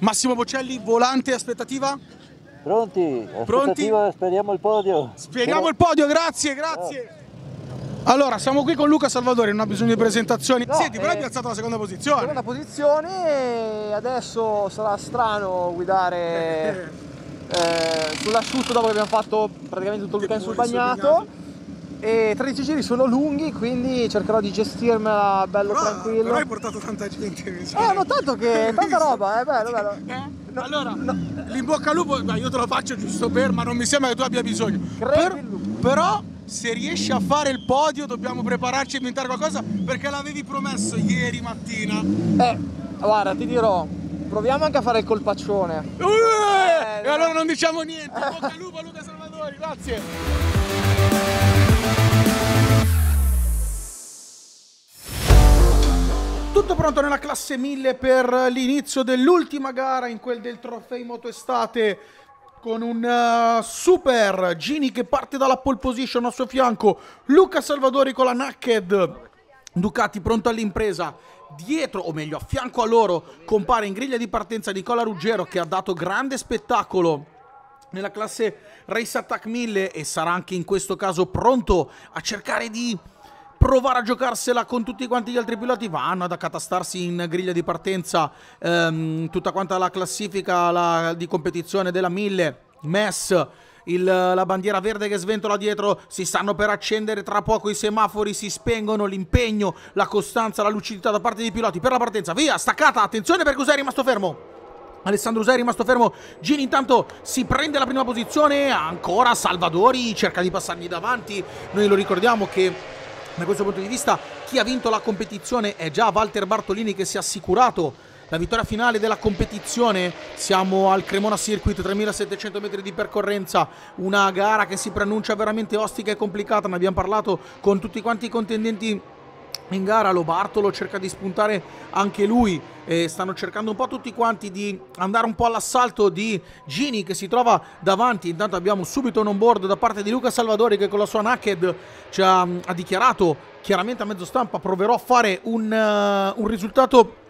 Massimo Boccelli, volante, aspettativa? Pronti? Aspettativa, speriamo il podio. Speriamo il podio, grazie, grazie. Allora, siamo qui con Luca Salvadori, non ha bisogno di presentazioni. No, senti, però hai piazzato la seconda posizione. Seconda posizione, adesso sarà strano guidare sull'asciutto dopo che abbiamo fatto praticamente tutto il weekend sul bagnato. E 13 giri sono lunghi, quindi cercherò di gestirmela bello tranquillo. Però hai portato tanta gente. Ho notato che tanta roba, è bello, bello. No, allora, l'imbocca al lupo, io te lo faccio giusto per, ma non mi sembra che tu abbia bisogno. Però se riesci a fare il podio dobbiamo prepararci a inventare qualcosa, perché l'avevi promesso ieri mattina. Guarda, ti dirò, proviamo anche a fare il colpaccione. E allora non diciamo niente. Bocca al lupo, Luca Salvadori, grazie. Tutto pronto nella classe 1000 per l'inizio dell'ultima gara in quel del Trofeo MotoEstate, con un super Gini che parte dalla pole position, a suo fianco Luca Salvadori con la Naked, Ducati pronto all'impresa. Dietro, o meglio a fianco a loro, compare in griglia di partenza Nicola Ruggero, che ha dato grande spettacolo nella classe Race Attack 1000 e sarà anche in questo caso pronto a cercare di provare a giocarsela con tutti quanti gli altri piloti. Vanno ad accatastarsi in griglia di partenza tutta quanta la classifica di competizione della 1000. Mess, la bandiera verde che sventola dietro, si stanno per accendere tra poco i semafori, si spengono. L'impegno, la costanza, la lucidità da parte dei piloti per la partenza. Via, staccata, attenzione perché Usai è rimasto fermo. Alessandro Usai è rimasto fermo. Gini intanto si prende la prima posizione, ancora Salvadori cerca di passargli davanti. Noi lo ricordiamo che da questo punto di vista chi ha vinto la competizione è già Walter Bartolini, che si è assicurato la vittoria finale della competizione. Siamo al Cremona Circuit, 3700 metri di percorrenza, una gara che si preannuncia veramente ostica e complicata. Ne abbiamo parlato con tutti quanti i contendenti in gara. Lo Bartolo cerca di spuntare anche lui, stanno cercando un po' tutti quanti di andare un po' all'assalto di Gini, che si trova davanti. Intanto abbiamo subito un on board da parte di Luca Salvadori, che con la sua Naked ci ha dichiarato chiaramente a mezzo stampa: proverò a fare un risultato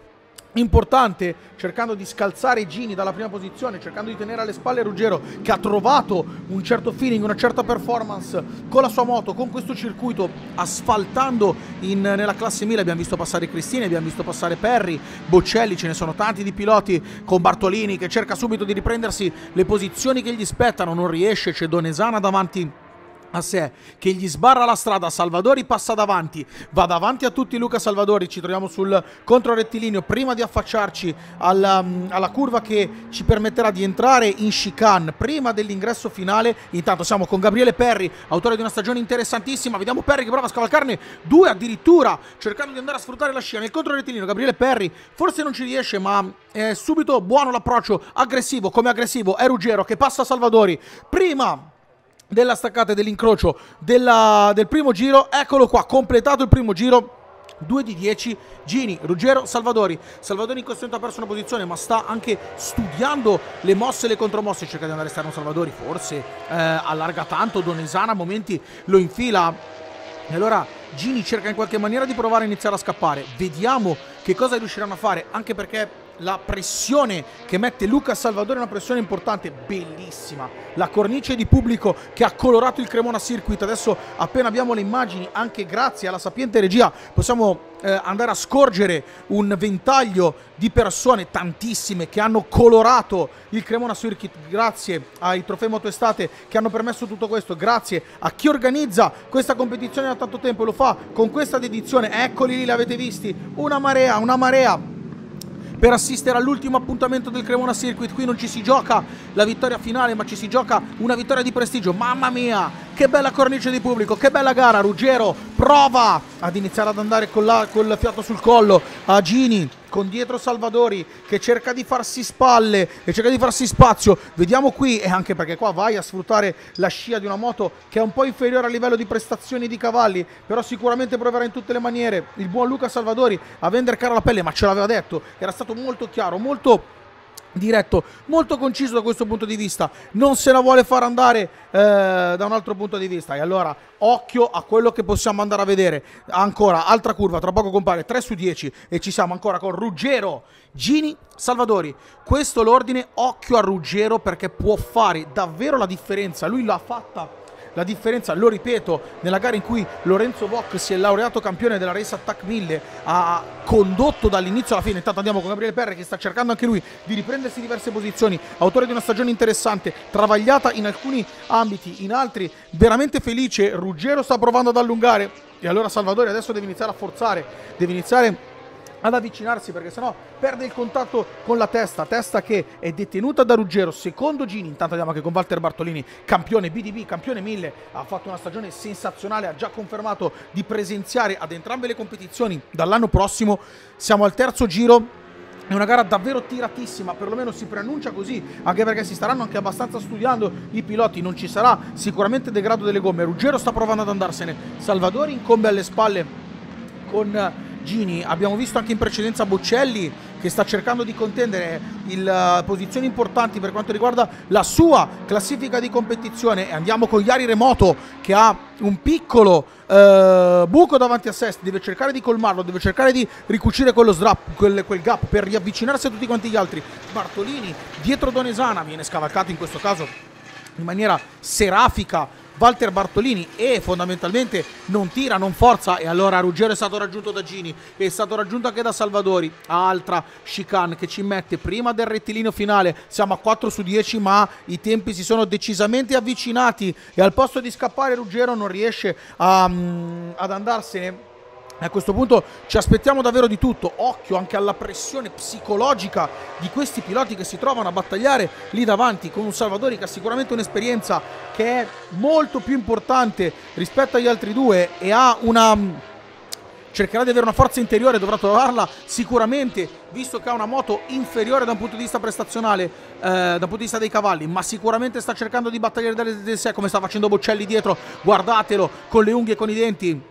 importante, cercando di scalzare Gini dalla prima posizione, cercando di tenere alle spalle Ruggero, che ha trovato un certo feeling, una certa performance con la sua moto, con questo circuito, asfaltando nella classe 1000. Abbiamo visto passare Cristini, abbiamo visto passare Perri, Boccelli, ce ne sono tanti di piloti, con Bartolini che cerca subito di riprendersi le posizioni che gli spettano, non riesce. C'è Donesana davanti a sé che gli sbarra la strada. Salvadori passa davanti, va davanti a tutti Luca Salvadori. Ci troviamo sul controrettilineo prima di affacciarci alla curva che ci permetterà di entrare in chicane prima dell'ingresso finale. Intanto siamo con Gabriele Perri, autore di una stagione interessantissima. Vediamo Perri che prova a scavalcarne due addirittura, cercando di andare a sfruttare la scia nel controrettilineo. Gabriele Perri forse non ci riesce, ma è subito buono l'approccio, aggressivo. Come aggressivo è Ruggero, che passa Salvadori prima della staccata e dell'incrocio del primo giro. Eccolo qua, completato il primo giro, 2 di 10, Gini, Ruggero, Salvadori. Salvadori in questo momento ha perso una posizione, ma sta anche studiando le mosse e le contromosse, cerca di andare esterno Salvadori, forse allarga tanto. Donesana a momenti lo infila, e allora Gini cerca in qualche maniera di provare a iniziare a scappare. Vediamo che cosa riusciranno a fare, anche perché la pressione che mette Luca Salvadori è una pressione importante, bellissima la cornice di pubblico che ha colorato il Cremona Circuit. Adesso appena abbiamo le immagini, anche grazie alla sapiente regia, possiamo andare a scorgere un ventaglio di persone, tantissime, che hanno colorato il Cremona Circuit. Grazie ai Trofei MotoEstate che hanno permesso tutto questo, grazie a chi organizza questa competizione da tanto tempo e lo fa con questa dedizione. Eccoli lì, li avete visti, una marea per assistere all'ultimo appuntamento del Cremona Circuit. Qui non ci si gioca la vittoria finale, ma ci si gioca una vittoria di prestigio. Mamma mia, che bella cornice di pubblico, che bella gara. Ruggero prova ad iniziare ad andare col fiato sul collo a Gini, con dietro Salvadori che cerca di farsi spalle e cerca di farsi spazio. Vediamo qui, e anche perché qua vai a sfruttare la scia di una moto che è un po' inferiore a livello di prestazioni di cavalli, però sicuramente proverà in tutte le maniere il buon Luca Salvadori a vendere cara la pelle. Ma ce l'aveva detto, era stato molto chiaro, molto diretto, molto conciso da questo punto di vista, non se la vuole far andare da un altro punto di vista. E allora occhio a quello che possiamo andare a vedere. Ancora altra curva, tra poco compare 3 su 10, e ci siamo ancora con Ruggero, Gini, Salvadori. Questo l'ordine, occhio a Ruggero perché può fare davvero la differenza. Lui l'ha fatta la differenza, lo ripeto, nella gara in cui Lorenzo Vox si è laureato campione della Race Attack 1000, ha condotto dall'inizio alla fine. Intanto andiamo con Gabriele Perri che sta cercando anche lui di riprendersi diverse posizioni, autore di una stagione interessante, travagliata in alcuni ambiti, in altri veramente felice. Ruggero sta provando ad allungare e allora Salvadori adesso deve iniziare a forzare, deve iniziare ad avvicinarsi perché sennò perde il contatto con la testa, testa che è detenuta da Ruggero, secondo Gini. Intanto andiamo anche con Walter Bartolini, campione BDB, campione 1000, ha fatto una stagione sensazionale, ha già confermato di presenziare ad entrambe le competizioni dall'anno prossimo. Siamo al terzo giro, è una gara davvero tiratissima, perlomeno si preannuncia così, anche perché si staranno anche abbastanza studiando i piloti, non ci sarà sicuramente degrado delle gomme. Ruggero sta provando ad andarsene, Salvadori incombe alle spalle con Gini. Abbiamo visto anche in precedenza Boccelli che sta cercando di contendere posizioni importanti per quanto riguarda la sua classifica di competizione. E andiamo con Iari Remoto che ha un piccolo buco davanti a sé, deve cercare di colmarlo, deve cercare di ricucire quello quel gap per riavvicinarsi a tutti quanti gli altri. Bartolini dietro Donesana, viene scavalcato in questo caso in maniera serafica Walter Bartolini e fondamentalmente non tira, non forza. E allora Ruggero è stato raggiunto da Gini, è stato raggiunto anche da Salvadori. Altra chicane che ci mette prima del rettilineo finale, siamo a 4 su 10 ma i tempi si sono decisamente avvicinati e al posto di scappare Ruggero non riesce ad andarsene. A questo punto ci aspettiamo davvero di tutto, occhio anche alla pressione psicologica di questi piloti che si trovano a battagliare lì davanti, con un Salvadori che ha sicuramente un'esperienza che è molto più importante rispetto agli altri due e ha una... cercherà di avere una forza interiore, dovrà trovarla sicuramente, visto che ha una moto inferiore da un punto di vista prestazionale, da un punto di vista dei cavalli, ma sicuramente sta cercando di battagliare da sé, come sta facendo Boccelli dietro, guardatelo, con le unghie e con i denti.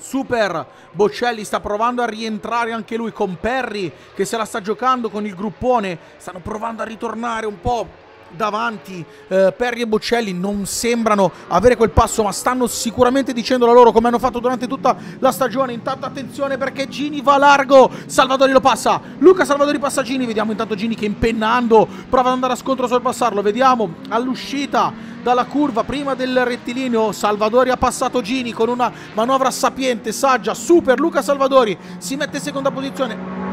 Super Boccelli sta provando a rientrare anche lui, con Perri che se la sta giocando con il gruppone, stanno provando a ritornare un po' davanti. Perri e Boccelli non sembrano avere quel passo ma stanno sicuramente dicendo la loro, come hanno fatto durante tutta la stagione. Intanto attenzione perché Gini va largo, Salvadori lo passa, Luca Salvadori passa Gini, vediamo intanto Gini che impennando prova ad andare a scontro, a sorpassarlo, vediamo all'uscita dalla curva prima del rettilineo Salvadori ha passato Gini con una manovra sapiente, saggia. Super Luca Salvadori si mette in seconda posizione.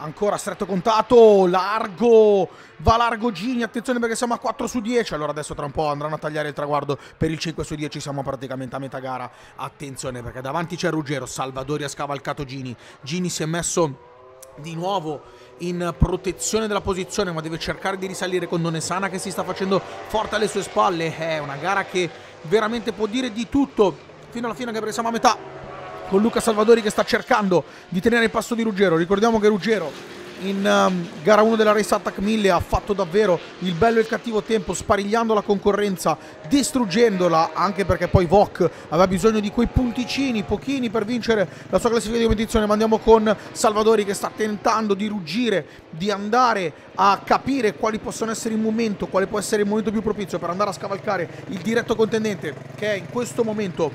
Ancora stretto contatto, largo, va largo Gini, attenzione perché siamo a 4 su 10, allora adesso tra un po' andranno a tagliare il traguardo per il 5 su 10, siamo praticamente a metà gara, attenzione perché davanti c'è Ruggero, Salvadori ha scavalcato Gini, Gini si è messo di nuovo in protezione della posizione ma deve cercare di risalire con Donesana che si sta facendo forte alle sue spalle. È una gara che veramente può dire di tutto fino alla fine, che siamo a metà, con Luca Salvadori che sta cercando di tenere il passo di Ruggero. Ricordiamo che Ruggero in gara 1 della Race Attack 1000 ha fatto davvero il bello e il cattivo tempo, sparigliando la concorrenza, distruggendola, anche perché poi Vox aveva bisogno di quei punticini pochini per vincere la sua classifica di competizione. Ma andiamo con Salvadori che sta tentando di ruggire, di andare a capire quali possono essere il momento, quale può essere il momento più propizio per andare a scavalcare il diretto contendente che è in questo momento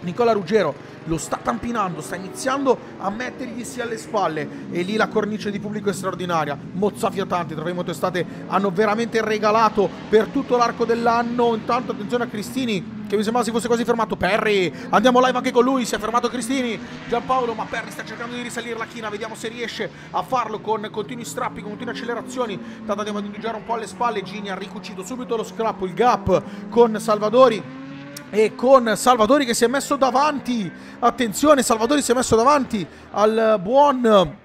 Nicola Ruggero. Lo sta tampinando, sta iniziando a mettergli sì alle spalle e lì la cornice di pubblico è straordinaria, mozzafiatanti. Trofeo MotoEstate hanno veramente regalato per tutto l'arco dell'anno. Intanto attenzione a Cristini che mi sembrava si fosse quasi fermato. Perri, andiamo live anche con lui, si è fermato Cristini, Gianpaolo, ma Perri sta cercando di risalire la china, vediamo se riesce a farlo con continui strappi, con continue accelerazioni. Tanto andiamo ad indugiare un po' alle spalle, Gini ha ricucito subito lo scrappo, il gap con Salvadori, e con Salvadori che si è messo davanti, attenzione, Salvadori si è messo davanti al buon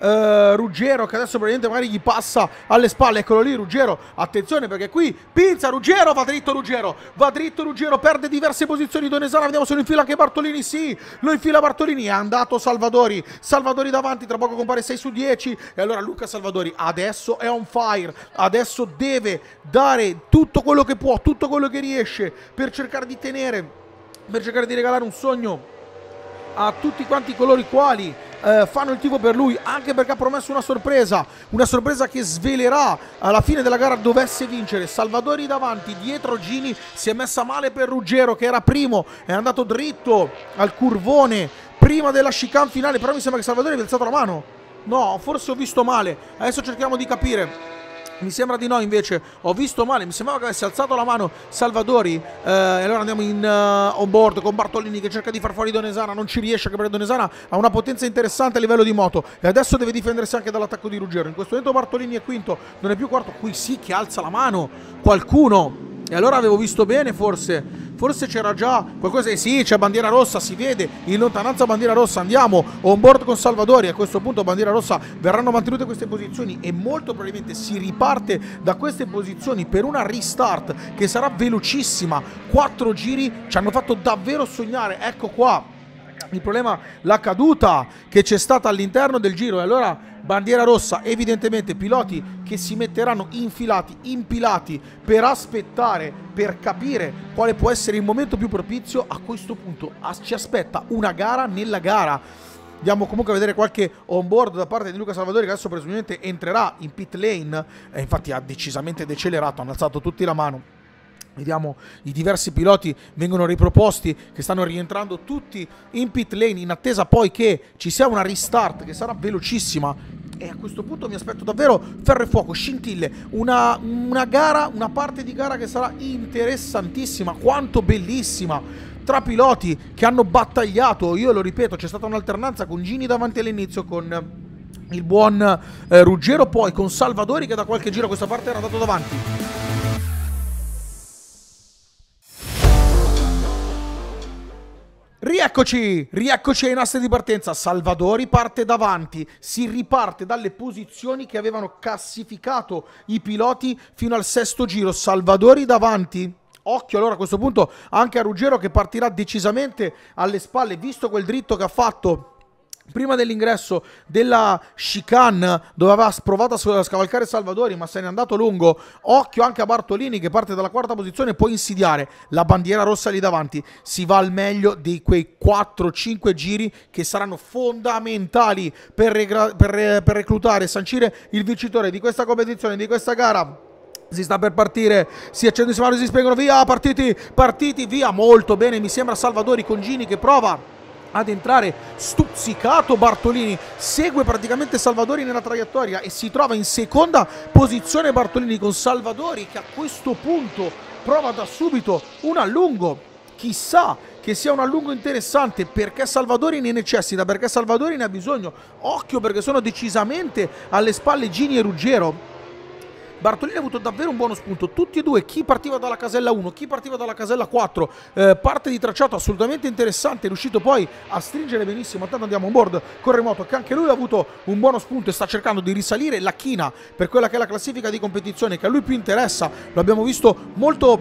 Ruggero che adesso probabilmente magari gli passa alle spalle. Eccolo lì Ruggero, attenzione perché qui pinza Ruggero, va dritto Ruggero, va dritto Ruggero, perde diverse posizioni Donesana, vediamo se lo infila anche Bartolini, sì, lo infila Bartolini, è andato Salvadori, Salvadori davanti, tra poco compare 6 su 10 e allora Luca Salvadori adesso è on fire, adesso deve dare tutto quello che può, tutto quello che riesce per cercare di tenere per cercare di regalare un sogno a tutti quanti coloro i quali fanno il tifo per lui, anche perché ha promesso una sorpresa che svelerà alla fine della gara dovesse vincere. Salvadori davanti, dietro Gini, si è messa male per Ruggero che era primo, è andato dritto al curvone prima della chicane finale, però mi sembra che Salvadori abbia alzato la mano. No, forse ho visto male, adesso cerchiamo di capire. Mi sembra di no, invece ho visto male, mi sembrava che avesse alzato la mano Salvadori. E allora andiamo in on board con Bartolini che cerca di far fuori Donesana, non ci riesce, che perché Donesana ha una potenza interessante a livello di moto e adesso deve difendersi anche dall'attacco di Ruggero. In questo momento Bartolini è quinto, non è più quarto, qui sì che alza la mano qualcuno, e allora avevo visto bene, forse c'era già qualcosa. E sì, c'è bandiera rossa, si vede in lontananza bandiera rossa. Andiamo on board con Salvadori, a questo punto bandiera rossa, verranno mantenute queste posizioni e molto probabilmente si riparte da queste posizioni per una restart che sarà velocissima. 4 giri ci hanno fatto davvero sognare, ecco qua il problema, la caduta che c'è stata all'interno del giro. E allora bandiera rossa, evidentemente piloti che si metteranno infilati, impilati per aspettare, per capire quale può essere il momento più propizio. A questo punto ci aspetta una gara nella gara. Andiamo comunque a vedere qualche on board da parte di Luca Salvadori, che adesso presumibilmente entrerà in pit lane, e infatti ha decisamente decelerato, hanno alzato tutti la mano. Vediamo i diversi piloti vengono riproposti che stanno rientrando tutti in pit lane in attesa poi che ci sia una restart che sarà velocissima. E a questo punto mi aspetto davvero ferro e fuoco, scintille, una gara, una parte di gara che sarà interessantissima, quanto bellissima, tra piloti che hanno battagliato. Io lo ripeto, c'è stata un'alternanza con Gini davanti all'inizio, con il buon Ruggero, poi con Salvadori che da qualche giro a questa parte era andato davanti. Rieccoci ai nastri di partenza. Salvadori parte davanti, si riparte dalle posizioni che avevano classificato i piloti fino al sesto giro. Salvadori davanti, occhio allora a questo punto anche a Ruggero che partirà decisamente alle spalle, visto quel dritto che ha fatto prima dell'ingresso della chicane dove aveva provato a scavalcare Salvadori ma se n'è andato lungo. Occhio anche a Bartolini che parte dalla quarta posizione e può insidiare la bandiera rossa lì davanti. Si va al meglio di quei 4-5 giri che saranno fondamentali per reclutare e sancire il vincitore di questa competizione, di questa gara. Si sta per partire, si accendono i semafori, si spengono, via, partiti, via. Molto bene, mi sembra Salvadori con Gini che prova ad entrare, stuzzicato Bartolini, segue praticamente Salvadori nella traiettoria e si trova in seconda posizione Bartolini, con Salvadori che a questo punto prova da subito un allungo. Chissà che sia un allungo interessante, perché Salvadori ne necessita, perché Salvadori ne ha bisogno. Occhio perché sono decisamente alle spalle Gini e Ruggero. Bartolini ha avuto davvero un buono spunto, tutti e due, chi partiva dalla casella 1, chi partiva dalla casella 4, parte di tracciato assolutamente interessante, è riuscito poi a stringere benissimo. Intanto andiamo on board con Remoto che anche lui ha avuto un buono spunto e sta cercando di risalire la china per quella che è la classifica di competizione che a lui più interessa. Lo abbiamo visto molto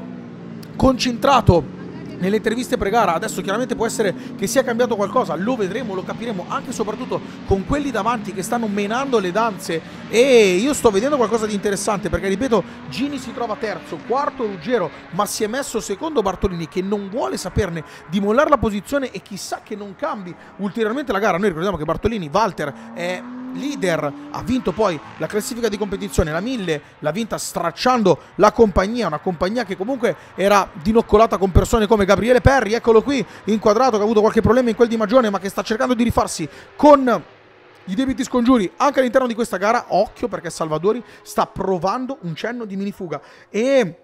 concentrato nelle interviste pre-gara, adesso chiaramente può essere che sia cambiato qualcosa, lo vedremo, lo capiremo anche e soprattutto con quelli davanti che stanno menando le danze. E io sto vedendo qualcosa di interessante perché, ripeto, Gini si trova terzo, quarto Ruggero, ma si è messo secondo Bartolini che non vuole saperne di mollare la posizione e chissà che non cambi ulteriormente la gara. Noi ricordiamo che Bartolini, Walter, è leader, ha vinto poi la classifica di competizione, la 1000 l'ha vinta stracciando la compagnia, una compagnia che comunque era dinoccolata con persone come Gabriele Perri, eccolo qui inquadrato, che ha avuto qualche problema in quel di Magione ma che sta cercando di rifarsi con i debiti scongiuri anche all'interno di questa gara. Occhio perché Salvadori sta provando un cenno di minifuga e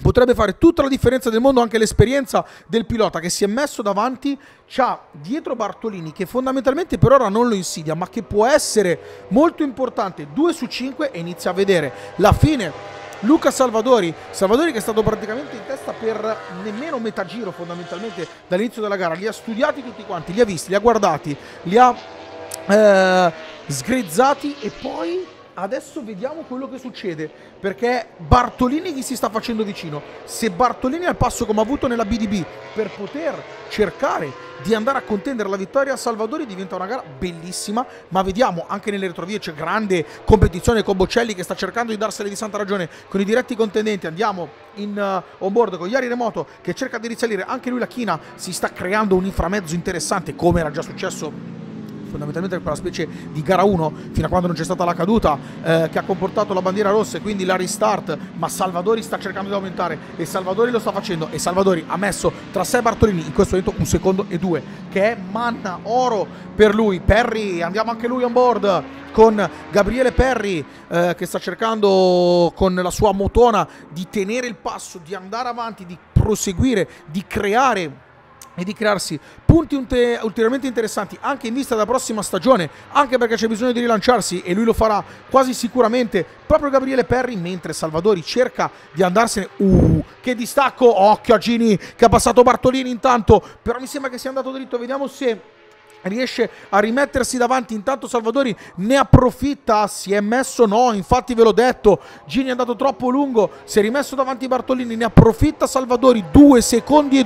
potrebbe fare tutta la differenza del mondo anche l'esperienza del pilota che si è messo davanti. C'ha dietro Bartolini che fondamentalmente per ora non lo insidia ma che può essere molto importante. 2 su 5 e inizia a vedere la fine Luca Salvadori. Salvadori che è stato praticamente in testa per nemmeno metà giro fondamentalmente dall'inizio della gara, li ha studiati tutti quanti, li ha visti, li ha guardati, li ha sgrezzati e poi Adesso vediamo quello che succede, perché Bartolini gli si sta facendo vicino. Se Bartolini al passo come ha avuto nella BDB per poter cercare di andare a contendere la vittoria a Salvadori, diventa una gara bellissima, ma vediamo anche nelle retrovie c'è grande competizione con Boccelli che sta cercando di darsene di santa ragione con i diretti contendenti. Andiamo in on board con Iari Remoto che cerca di risalire anche lui la china, si sta creando un inframezzo interessante come era già successo fondamentalmente per la specie di gara 1 fino a quando non c'è stata la caduta che ha comportato la bandiera rossa e quindi la restart, ma Salvadori sta cercando di aumentare e Salvadori lo sta facendo e Salvadori ha messo tra sé Bartolini in questo momento 1,2 secondi che è manna oro per lui. Perri, andiamo anche lui on board con Gabriele Perri che sta cercando con la sua motona di tenere il passo, di andare avanti, di proseguire, di creare e di crearsi punti ulteriormente interessanti anche in vista della prossima stagione, anche perché c'è bisogno di rilanciarsi e lui lo farà quasi sicuramente, proprio Gabriele Perri, mentre Salvadori cerca di andarsene. Che distacco, occhio a Gini che ha passato Bartolini intanto, però mi sembra che sia andato dritto, vediamo se riesce a rimettersi davanti. Intanto Salvadori ne approfitta, si è messo, no, infatti ve l'ho detto, Gini è andato troppo lungo, si è rimesso davanti Bartolini, ne approfitta Salvadori, 2,2 secondi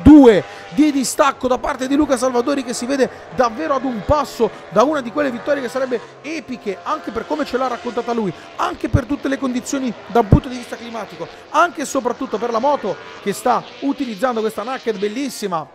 di distacco da parte di Luca Salvadori che si vede davvero ad un passo da una di quelle vittorie che sarebbe epiche, anche per come ce l'ha raccontata lui, anche per tutte le condizioni dal punto di vista climatico, anche e soprattutto per la moto che sta utilizzando, questa naked bellissima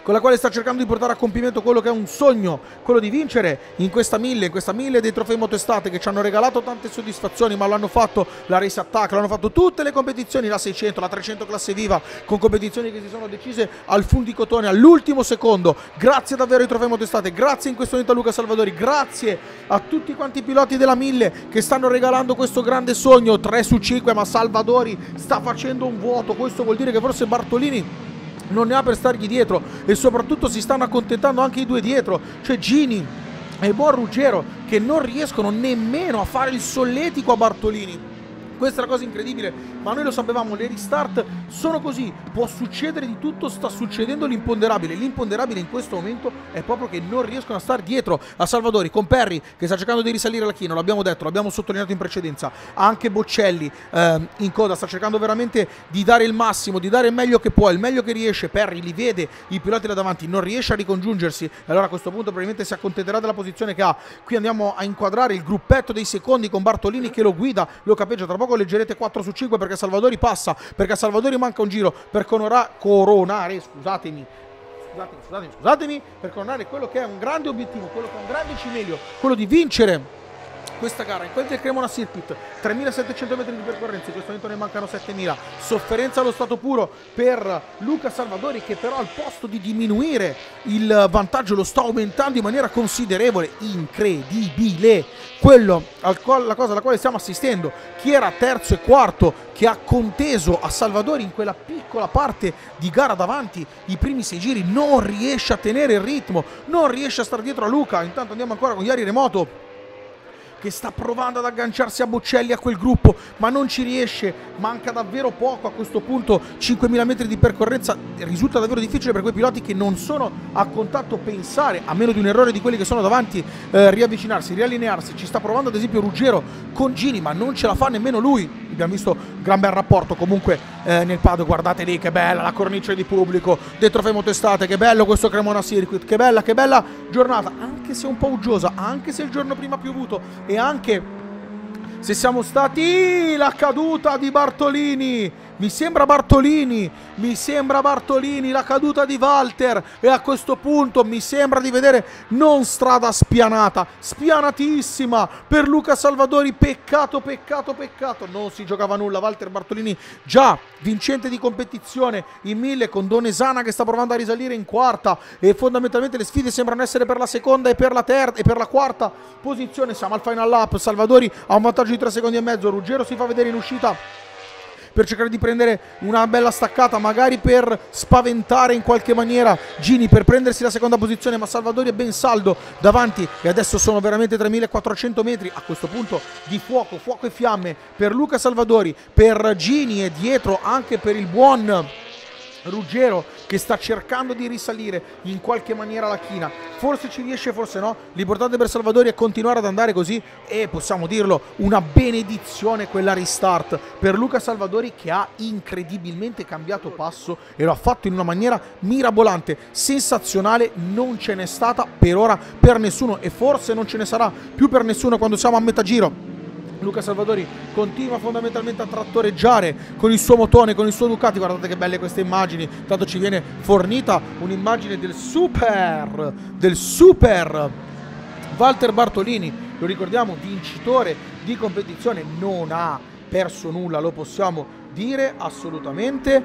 con la quale sta cercando di portare a compimento quello che è un sogno, quello di vincere in questa 1000, dei trofei MotoEstate che ci hanno regalato tante soddisfazioni, ma l'hanno fatto la Race Attack, l'hanno fatto tutte le competizioni, la 600, la 300 classe viva, con competizioni che si sono decise al fundicotone, all'ultimo secondo. Grazie davvero ai trofei MotoEstate, grazie in questo momento a Luca Salvadori, grazie a tutti quanti i piloti della 1000 che stanno regalando questo grande sogno. 3 su 5, ma Salvadori sta facendo un vuoto, questo vuol dire che forse Bartolini non ne ha per stargli dietro e soprattutto si stanno accontentando anche i due dietro, cioè Gini e buon Ruggero, che non riescono nemmeno a fare il solletico a Bartolini. Questa è una cosa incredibile, ma noi lo sapevamo, le restart sono così, può succedere di tutto, sta succedendo l'imponderabile. L'imponderabile in questo momento è proprio che non riescono a star dietro a Salvadori, con Perri che sta cercando di risalire la china, l'abbiamo detto, l'abbiamo sottolineato in precedenza, anche Boccelli in coda, sta cercando veramente di dare il massimo, di dare il meglio che può, il meglio che riesce. Perri li vede i piloti là davanti, non riesce a ricongiungersi, allora a questo punto probabilmente si accontenterà della posizione che ha. Qui andiamo a inquadrare il gruppetto dei secondi con Bartolini che lo guida, lo capeggia, tra poco leggerete 4 su 5 perché Salvadori passa, perché a Salvadori manca un giro per coronare, scusatemi, per coronare quello che è un grande obiettivo, quello che è un grande cimelio, quello di vincere questa gara in quel del Cremona Circuit. 3.700 metri di percorrenza, in questo momento ne mancano 7.000, sofferenza allo stato puro per Luca Salvadori che però al posto di diminuire il vantaggio lo sta aumentando in maniera considerevole, incredibile quello, la cosa alla quale stiamo assistendo. Chi era terzo e quarto che ha conteso a Salvadori in quella piccola parte di gara davanti i primi 6 giri non riesce a tenere il ritmo, non riesce a stare dietro a Luca. Intanto andiamo ancora con Iari Remoto che sta provando ad agganciarsi a Boccelli, a quel gruppo, ma non ci riesce, manca davvero poco a questo punto, 5.000 metri di percorrenza, risulta davvero difficile per quei piloti che non sono a contatto pensare, a meno di un errore di quelli che sono davanti, riavvicinarsi, riallinearsi. Ci sta provando ad esempio Ruggero con Gini, ma non ce la fa nemmeno lui. Abbiamo visto gran bel rapporto comunque nel paddock, guardate lì che bella la cornice di pubblico del trofeo MotoEstate, che bello questo Cremona Circuit, che bella giornata, anche se un po' uggiosa, anche se il giorno prima ha piovuto e anche se siamo stati la caduta di Bartolini, mi sembra Bartolini, la caduta di Walter, e a questo punto mi sembra di vedere non strada spianata, spianatissima per Luca Salvadori. Peccato, non si giocava nulla. Walter Bartolini già vincente di competizione in 1000 con Donesana che sta provando a risalire in quarta, e fondamentalmente le sfide sembrano essere per la seconda e per la terza e per la quarta posizione. Siamo al final lap, Salvadori ha un vantaggio di 3,5 secondi, Ruggero si fa vedere in uscita per cercare di prendere una bella staccata, magari per spaventare in qualche maniera Gini, per prendersi la seconda posizione, ma Salvadori è ben saldo davanti e adesso sono veramente 3.400 metri a questo punto di fuoco, fuoco e fiamme per Luca Salvadori, per Gini e dietro anche per il buon Ruggero che sta cercando di risalire in qualche maniera la china, forse ci riesce, forse no. L'importante per Salvadori è continuare ad andare così e possiamo dirlo, una benedizione quella restart per Luca Salvadori, che ha incredibilmente cambiato passo e lo ha fatto in una maniera mirabolante, sensazionale. Non ce n'è stata per ora per nessuno e forse non ce ne sarà più per nessuno quando siamo a metà giro. Luca Salvadori continua fondamentalmente a trattoreggiare con il suo motone, con il suo Ducati. Guardate che belle queste immagini, tanto ci viene fornita un'immagine del super Walter Bartolini, lo ricordiamo, vincitore di competizione, non ha perso nulla, lo possiamo dire assolutamente.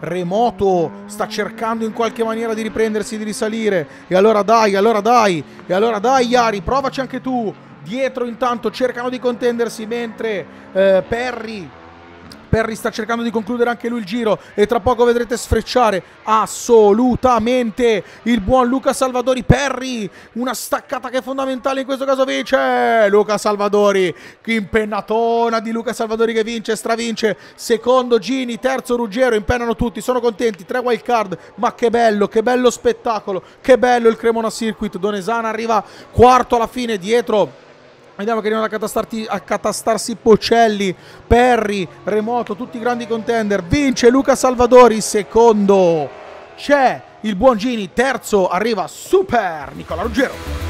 Remoto sta cercando in qualche maniera di riprendersi, di risalire, e allora dai Iari, provaci anche tu. Dietro intanto cercano di contendersi, mentre Perri sta cercando di concludere anche lui il giro e tra poco vedrete sfrecciare assolutamente il buon Luca Salvadori. Perri, una staccata che è fondamentale in questo caso, vince Luca Salvadori, impennatona di Luca Salvadori che vince, stravince. Secondo Gini, terzo Ruggero, impennano tutti, sono contenti, tre wild card, ma che bello spettacolo, che bello il Cremona Circuit. Donesana arriva quarto alla fine, dietro vediamo che arrivano a catastarsi Boccelli, Perri, Remoto, tutti i grandi contender. Vince Luca Salvadori, secondo c'è il buon Gini, terzo arriva super Nicola Ruggero.